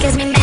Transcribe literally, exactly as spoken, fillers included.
Cause me